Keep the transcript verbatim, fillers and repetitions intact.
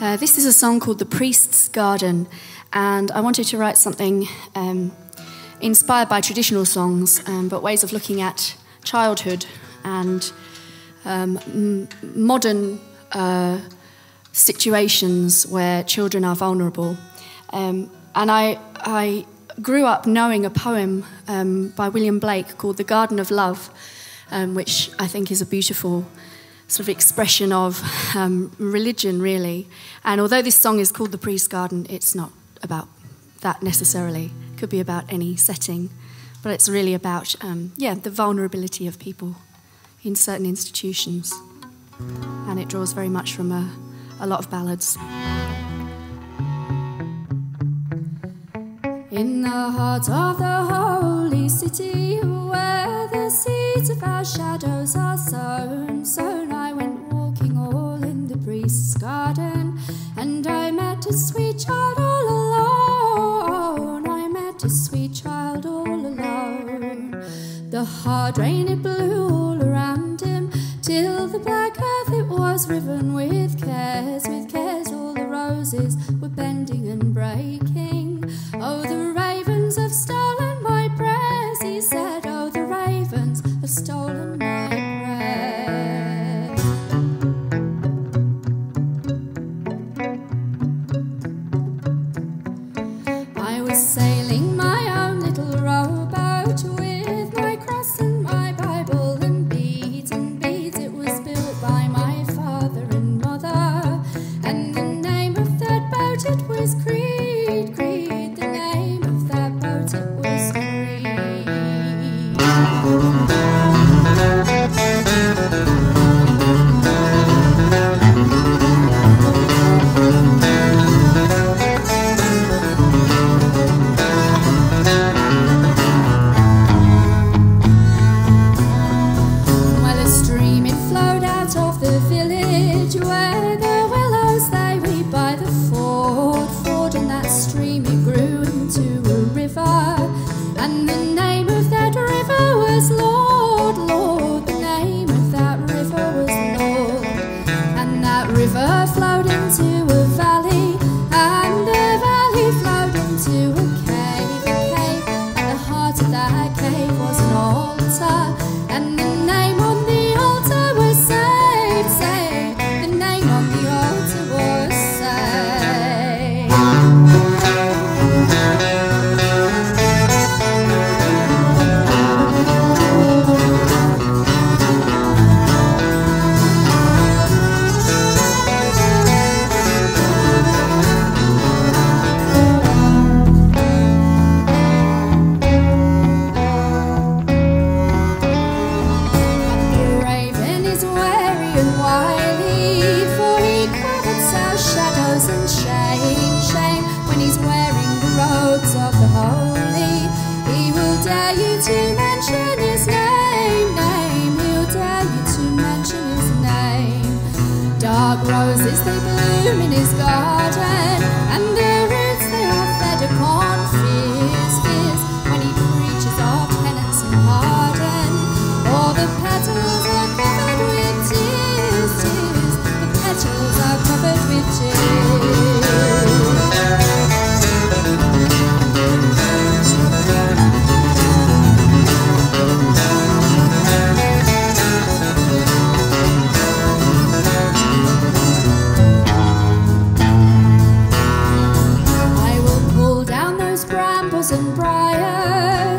Uh, this is a song called The Priest's Garden, and I wanted to write something um, inspired by traditional songs, um, but ways of looking at childhood and um, m modern uh, situations where children are vulnerable. Um, and I, I grew up knowing a poem um, by William Blake called The Garden of Love, um, which I think is a beautiful sort of expression of um, religion, really. And although this song is called The Priest's Garden, it's not about that necessarily. It could be about any setting, but it's really about, um, yeah, the vulnerability of people in certain institutions. And it draws very much from a, a lot of ballads. In the heart of the holy city, where the seeds of our shadows are sown, sown I went walking all in the priest's garden, and I met a sweet child all alone, I met a sweet child all alone. The hard rain it blew all around him, till the black earth it was riven with cares, with cares all the roses were bending and breaking. Oh, the ravens have stolen my prayers, he said. Oh, the ravens have stolen my prayers. I was sailing my own little rowboat with my cross and my Bible and beads and beads. It was built by my father and mother, and the name of that boat it was Creed, Creed. Roses they bloom in his garden, and their roots they are fed upon fears, fears. When he preaches of penance and pardon, all the petals are covered with tears, tears. The petals are covered with tears. And briar